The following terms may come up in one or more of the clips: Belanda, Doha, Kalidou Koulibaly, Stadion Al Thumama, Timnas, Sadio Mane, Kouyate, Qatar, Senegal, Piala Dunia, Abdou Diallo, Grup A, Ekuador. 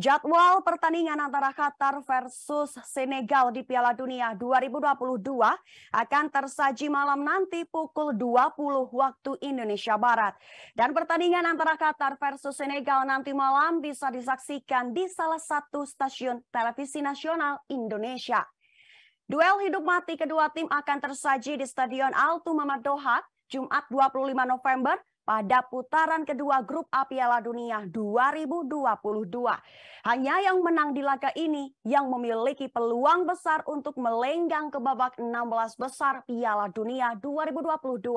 Jadwal pertandingan antara Qatar versus Senegal di Piala Dunia 2022 akan tersaji malam nanti pukul 20 waktu Indonesia Barat. Dan pertandingan antara Qatar versus Senegal nanti malam bisa disaksikan di salah satu stasiun televisi nasional Indonesia. Duel hidup mati kedua tim akan tersaji di Stadion Al Thumama Doha, Jumat 25 November. Pada putaran kedua Grup A Piala Dunia 2022. Hanya yang menang di laga ini yang memiliki peluang besar untuk melenggang ke babak 16 besar Piala Dunia 2022.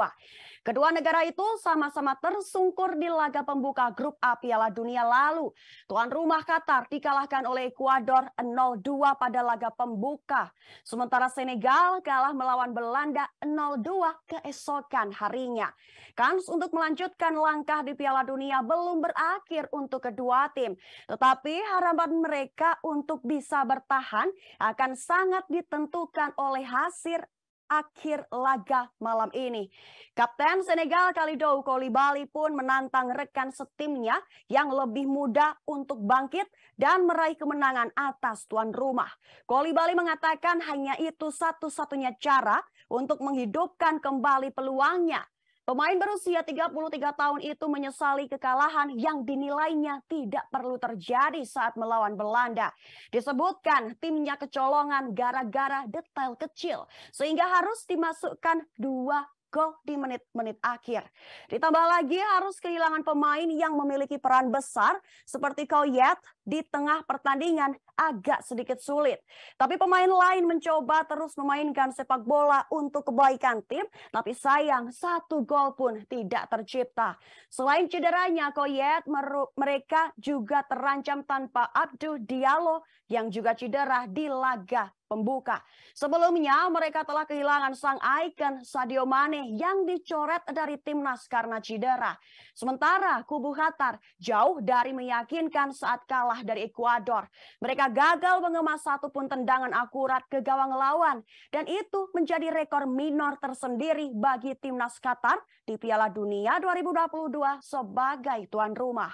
Kedua negara itu sama-sama tersungkur di laga pembuka Grup A Piala Dunia lalu. Tuan rumah Qatar dikalahkan oleh Ekuador 0-2 pada laga pembuka. Sementara Senegal kalah melawan Belanda 0-2 keesokan harinya. Kans untuk melanjutkan langkah di Piala Dunia belum berakhir untuk kedua tim. Tetapi harapan mereka untuk bisa bertahan akan sangat ditentukan oleh hasil akhir laga malam ini. Kapten Senegal Kalidou Koulibaly pun menantang rekan setimnya yang lebih muda untuk bangkit dan meraih kemenangan atas tuan rumah. Koulibaly mengatakan hanya itu satu-satunya cara untuk menghidupkan kembali peluangnya. Pemain berusia 33 tahun itu menyesali kekalahan yang dinilainya tidak perlu terjadi saat melawan Belanda. Disebutkan timnya kecolongan gara-gara detail kecil sehingga harus dimasukkan 2 gol di menit-menit akhir. Ditambah lagi harus kehilangan pemain yang memiliki peran besar seperti Kouyate di tengah pertandingan agak sedikit sulit. Tapi pemain lain mencoba terus memainkan sepak bola untuk kebaikan tim, tapi sayang 1 gol pun tidak tercipta. Selain cederanya Kouyate, mereka juga terancam tanpa Abdou Diallo yang juga cedera di laga pembuka. Sebelumnya mereka telah kehilangan sang ikon Sadio Mane yang dicoret dari timnas karena cedera. Sementara kubu Qatar jauh dari meyakinkan saat kalah dari Ekuador. Mereka gagal mengemas 1 pun tendangan akurat ke gawang lawan dan itu menjadi rekor minor tersendiri bagi timnas Qatar di Piala Dunia 2022 sebagai tuan rumah.